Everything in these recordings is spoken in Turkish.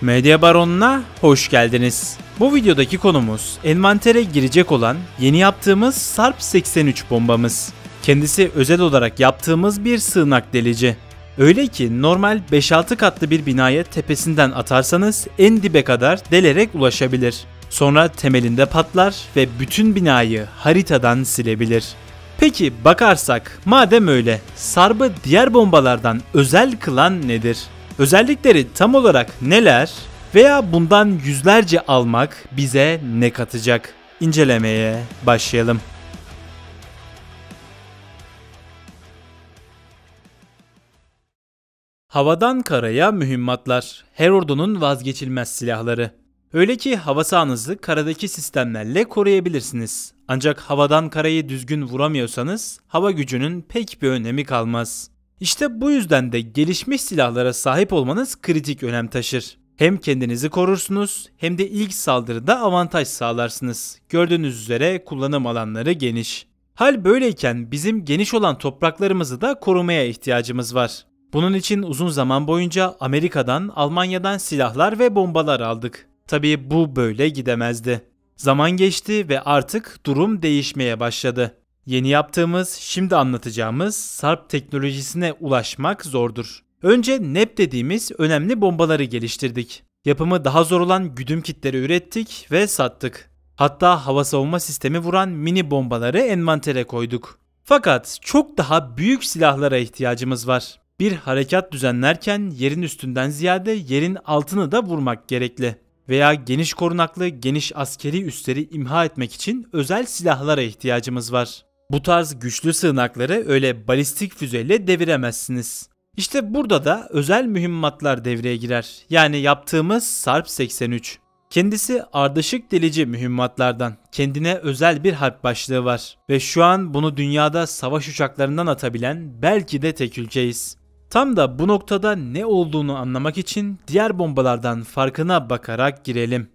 Medya Baronu'na hoş geldiniz. Bu videodaki konumuz envantere girecek olan yeni yaptığımız SARB-83 bombamız. Kendisi özel olarak yaptığımız bir sığınak delici. Öyle ki normal 5-6 katlı bir binaya tepesinden atarsanız en dibe kadar delerek ulaşabilir. Sonra temelinde patlar ve bütün binayı haritadan silebilir. Peki bakarsak madem öyle SARB'ı diğer bombalardan özel kılan nedir? Özellikleri tam olarak neler veya bundan yüzlerce almak bize ne katacak? İncelemeye başlayalım. Havadan karaya mühimmatlar, her ordunun vazgeçilmez silahları. Öyle ki hava sahanızı karadaki sistemlerle koruyabilirsiniz. Ancak havadan karayı düzgün vuramıyorsanız hava gücünün pek bir önemi kalmaz. İşte bu yüzden de gelişmiş silahlara sahip olmanız kritik önem taşır. Hem kendinizi korursunuz hem de ilk saldırıda avantaj sağlarsınız. Gördüğünüz üzere kullanım alanları geniş. Hal böyleyken bizim geniş olan topraklarımızı da korumaya ihtiyacımız var. Bunun için uzun zaman boyunca Amerika'dan, Almanya'dan silahlar ve bombalar aldık. Tabii bu böyle gidemezdi. Zaman geçti ve artık durum değişmeye başladı. Yeni yaptığımız, şimdi anlatacağımız SARB teknolojisine ulaşmak zordur. Önce NAP dediğimiz önemli bombaları geliştirdik. Yapımı daha zor olan güdüm kitleri ürettik ve sattık. Hatta hava savunma sistemi vuran mini bombaları envantere koyduk. Fakat çok daha büyük silahlara ihtiyacımız var. Bir harekat düzenlerken yerin üstünden ziyade yerin altını da vurmak gerekli. Veya geniş korunaklı, geniş askeri üsleri imha etmek için özel silahlara ihtiyacımız var. Bu tarz güçlü sığınakları öyle balistik füzeyle deviremezsiniz. İşte burada da özel mühimmatlar devreye girer. Yani yaptığımız SARB-83. Kendisi ardışık delici mühimmatlardan. Kendine özel bir harp başlığı var. Ve şu an bunu dünyada savaş uçaklarından atabilen belki de tek ülkeyiz. Tam da bu noktada ne olduğunu anlamak için diğer bombalardan farkına bakarak girelim.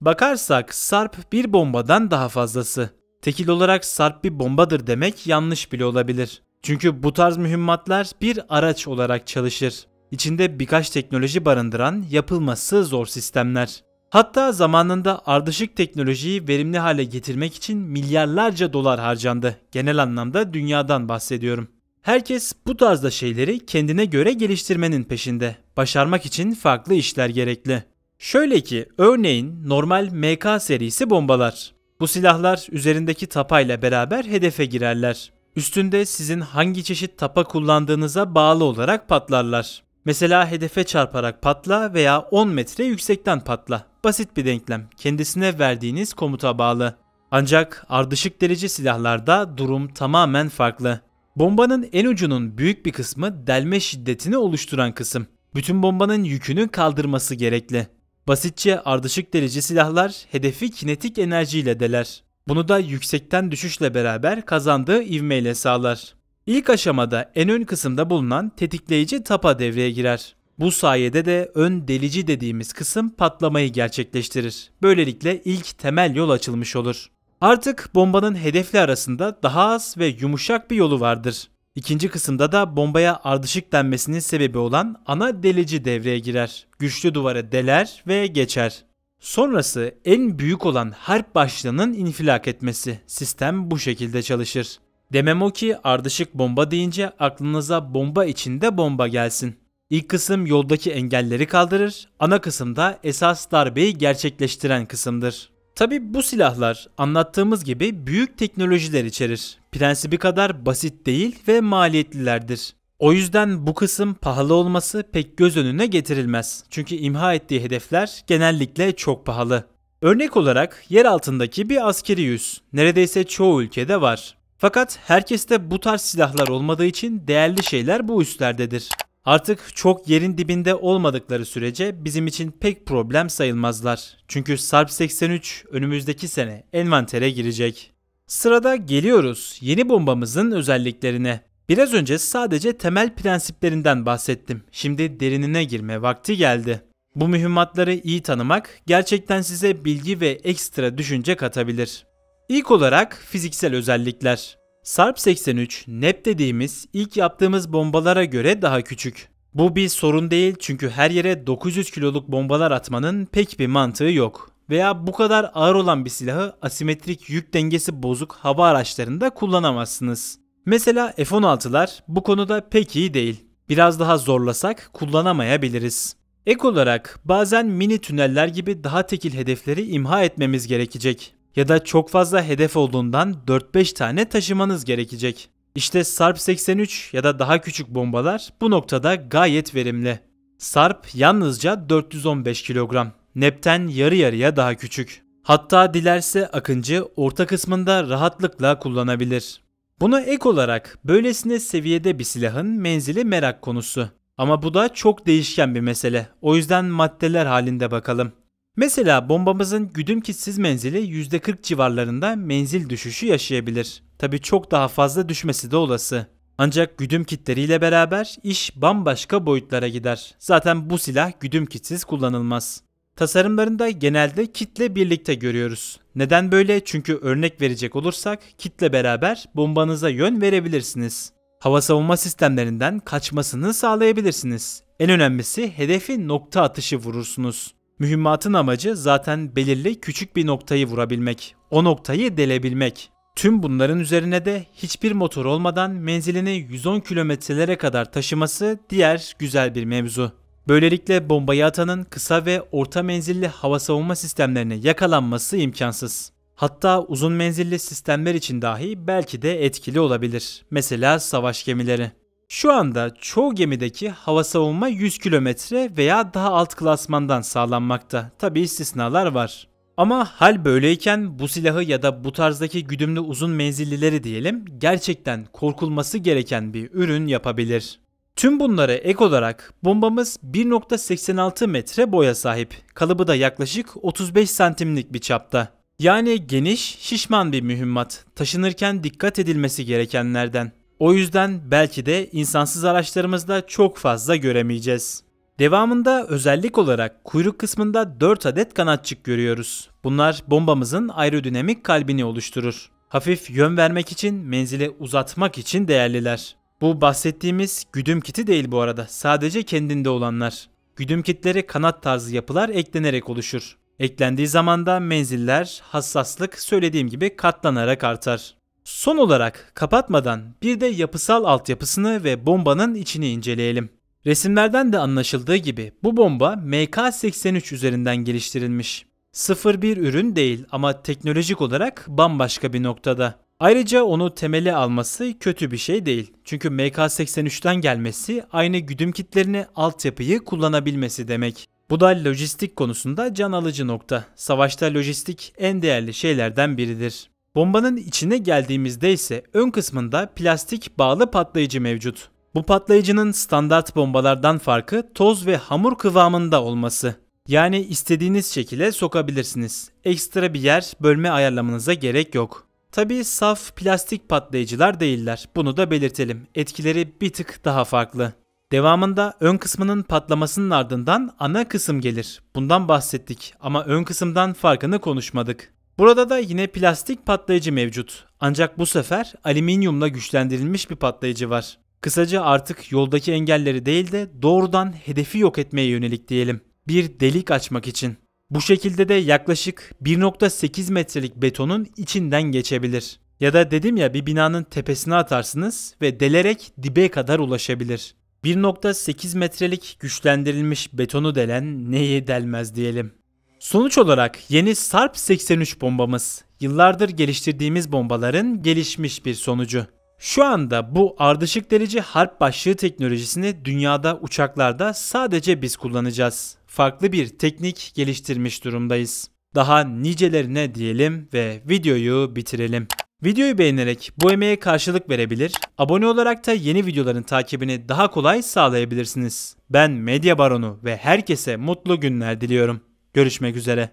Bakarsak SARB bir bombadan daha fazlası. Tekil olarak SARB bir bombadır demek yanlış bile olabilir. Çünkü bu tarz mühimmatlar bir araç olarak çalışır. İçinde birkaç teknoloji barındıran yapılması zor sistemler. Hatta zamanında ardışık teknolojiyi verimli hale getirmek için milyarlarca dolar harcandı. Genel anlamda dünyadan bahsediyorum. Herkes bu tarzda şeyleri kendine göre geliştirmenin peşinde. Başarmak için farklı işler gerekli. Şöyle ki örneğin normal MK serisi bombalar. Bu silahlar üzerindeki tapayla beraber hedefe girerler. Üstünde sizin hangi çeşit tapa kullandığınıza bağlı olarak patlarlar. Mesela hedefe çarparak patla veya 10 metre yüksekten patla. Basit bir denklem. Kendisine verdiğiniz komuta bağlı. Ancak ardışık delici silahlarda durum tamamen farklı. Bombanın en ucunun büyük bir kısmı delme şiddetini oluşturan kısım. Bütün bombanın yükünü kaldırması gerekli. Basitçe ardışık delici silahlar hedefi kinetik enerjiyle deler. Bunu da yüksekten düşüşle beraber kazandığı ivmeyle sağlar. İlk aşamada en ön kısımda bulunan tetikleyici tapa devreye girer. Bu sayede de ön delici dediğimiz kısım patlamayı gerçekleştirir. Böylelikle ilk temel yol açılmış olur. Artık bombanın hedefle arasında daha az ve yumuşak bir yolu vardır. İkinci kısımda da bombaya ardışık denmesinin sebebi olan ana delici devreye girer. Güçlü duvara deler ve geçer. Sonrası en büyük olan harp başlığının infilak etmesi. Sistem bu şekilde çalışır. Demem o ki ardışık bomba deyince aklınıza bomba içinde bomba gelsin. İlk kısım yoldaki engelleri kaldırır, ana kısım da esas darbeyi gerçekleştiren kısımdır. Tabi bu silahlar anlattığımız gibi büyük teknolojiler içerir. Prensibi kadar basit değil ve maliyetlilerdir. O yüzden bu kısım pahalı olması pek göz önüne getirilmez. Çünkü imha ettiği hedefler genellikle çok pahalı. Örnek olarak yer altındaki bir askeri üs neredeyse çoğu ülkede var. Fakat herkeste bu tarz silahlar olmadığı için değerli şeyler bu üslerdedir. Artık çok yerin dibinde olmadıkları sürece bizim için pek problem sayılmazlar. Çünkü SARB-83 önümüzdeki sene envantere girecek. Sırada geliyoruz yeni bombamızın özelliklerine. Biraz önce sadece temel prensiplerinden bahsettim. Şimdi derinine girme vakti geldi. Bu mühimmatları iyi tanımak gerçekten size bilgi ve ekstra düşünce katabilir. İlk olarak fiziksel özellikler. SARB-83, NAP dediğimiz ilk yaptığımız bombalara göre daha küçük. Bu bir sorun değil çünkü her yere 900 kiloluk bombalar atmanın pek bir mantığı yok. Veya bu kadar ağır olan bir silahı asimetrik yük dengesi bozuk hava araçlarında kullanamazsınız. Mesela F-16'lar bu konuda pek iyi değil. Biraz daha zorlasak kullanamayabiliriz. Ek olarak bazen mini tüneller gibi daha tekil hedefleri imha etmemiz gerekecek. Ya da çok fazla hedef olduğundan 4-5 tane taşımanız gerekecek. İşte SARB-83 ya da daha küçük bombalar bu noktada gayet verimli. SARB yalnızca 415 kilogram. NAP'ten yarı yarıya daha küçük. Hatta dilerse Akıncı orta kısmında rahatlıkla kullanabilir. Buna ek olarak böylesine seviyede bir silahın menzili merak konusu. Ama bu da çok değişken bir mesele. O yüzden maddeler halinde bakalım. Mesela bombamızın güdüm kitsiz menzili %40 civarlarında menzil düşüşü yaşayabilir. Tabii çok daha fazla düşmesi de olası. Ancak güdüm kitleriyle beraber iş bambaşka boyutlara gider. Zaten bu silah güdüm kitsiz kullanılmaz. Tasarımlarında genelde kitle birlikte görüyoruz. Neden böyle? Çünkü örnek verecek olursak kitle beraber bombanıza yön verebilirsiniz. Hava savunma sistemlerinden kaçmasını sağlayabilirsiniz. En önemlisi hedefi nokta atışı vurursunuz. Mühimmatın amacı zaten belirli küçük bir noktayı vurabilmek. O noktayı delebilmek. Tüm bunların üzerine de hiçbir motor olmadan menzilini 110 kilometrelere kadar taşıması diğer güzel bir mevzu. Böylelikle bombayı atanın kısa ve orta menzilli hava savunma sistemlerine yakalanması imkansız. Hatta uzun menzilli sistemler için dahi belki de etkili olabilir. Mesela savaş gemileri. Şu anda çoğu gemideki hava savunma 100 kilometre veya daha alt klasmandan sağlanmakta. Tabii istisnalar var. Ama hal böyleyken bu silahı ya da bu tarzdaki güdümlü uzun menzillileri diyelim gerçekten korkulması gereken bir ürün yapabilir. Tüm bunlara ek olarak bombamız 1.86 metre boya sahip. Kalıbı da yaklaşık 35 santimlik bir çapta. Yani geniş, şişman bir mühimmat. Taşınırken dikkat edilmesi gerekenlerden. O yüzden belki de insansız araçlarımızda çok fazla göremeyeceğiz. Devamında özellik olarak kuyruk kısmında 4 adet kanatçık görüyoruz. Bunlar bombamızın aerodinamik kalbini oluşturur. Hafif yön vermek için, menzile uzatmak için değerliler. Bu bahsettiğimiz güdüm kiti değil bu arada. Sadece kendinde olanlar. Güdüm kitleri kanat tarzı yapılar eklenerek oluşur. Eklendiği zaman da menziller, hassaslık söylediğim gibi katlanarak artar. Son olarak kapatmadan bir de yapısal altyapısını ve bombanın içini inceleyelim. Resimlerden de anlaşıldığı gibi bu bomba MK-83 üzerinden geliştirilmiş. Sıfır bir ürün değil ama teknolojik olarak bambaşka bir noktada. Ayrıca onu temeli alması kötü bir şey değil. Çünkü MK-83'ten gelmesi aynı güdüm kitlerini, altyapıyı kullanabilmesi demek. Bu da lojistik konusunda can alıcı nokta. Savaşta lojistik en değerli şeylerden biridir. Bombanın içine geldiğimizde ise ön kısmında plastik bağlı patlayıcı mevcut. Bu patlayıcının standart bombalardan farkı toz ve hamur kıvamında olması. Yani istediğiniz şekilde sokabilirsiniz. Ekstra bir yer bölme ayarlamanıza gerek yok. Tabii saf plastik patlayıcılar değiller. Bunu da belirtelim. Etkileri bir tık daha farklı. Devamında ön kısmının patlamasının ardından ana kısım gelir. Bundan bahsettik ama ön kısımdan farkını konuşmadık. Burada da yine plastik patlayıcı mevcut. Ancak bu sefer alüminyumla güçlendirilmiş bir patlayıcı var. Kısaca artık yoldaki engelleri değil de doğrudan hedefi yok etmeye yönelik diyelim. Bir delik açmak için. Bu şekilde de yaklaşık 1.8 metrelik betonun içinden geçebilir. Ya da dedim ya bir binanın tepesine atarsınız ve delerek dibe kadar ulaşabilir. 1.8 metrelik güçlendirilmiş betonu delen neye delmez diyelim. Sonuç olarak yeni SARB-83 bombamız yıllardır geliştirdiğimiz bombaların gelişmiş bir sonucu. Şu anda bu ardışık derece harp başlığı teknolojisini dünyada uçaklarda sadece biz kullanacağız. Farklı bir teknik geliştirmiş durumdayız. Daha nicelerine diyelim ve videoyu bitirelim. Videoyu beğenerek bu emeğe karşılık verebilir, abone olarak da yeni videoların takibini daha kolay sağlayabilirsiniz. Ben Medya Baronu ve herkese mutlu günler diliyorum. Görüşmek üzere.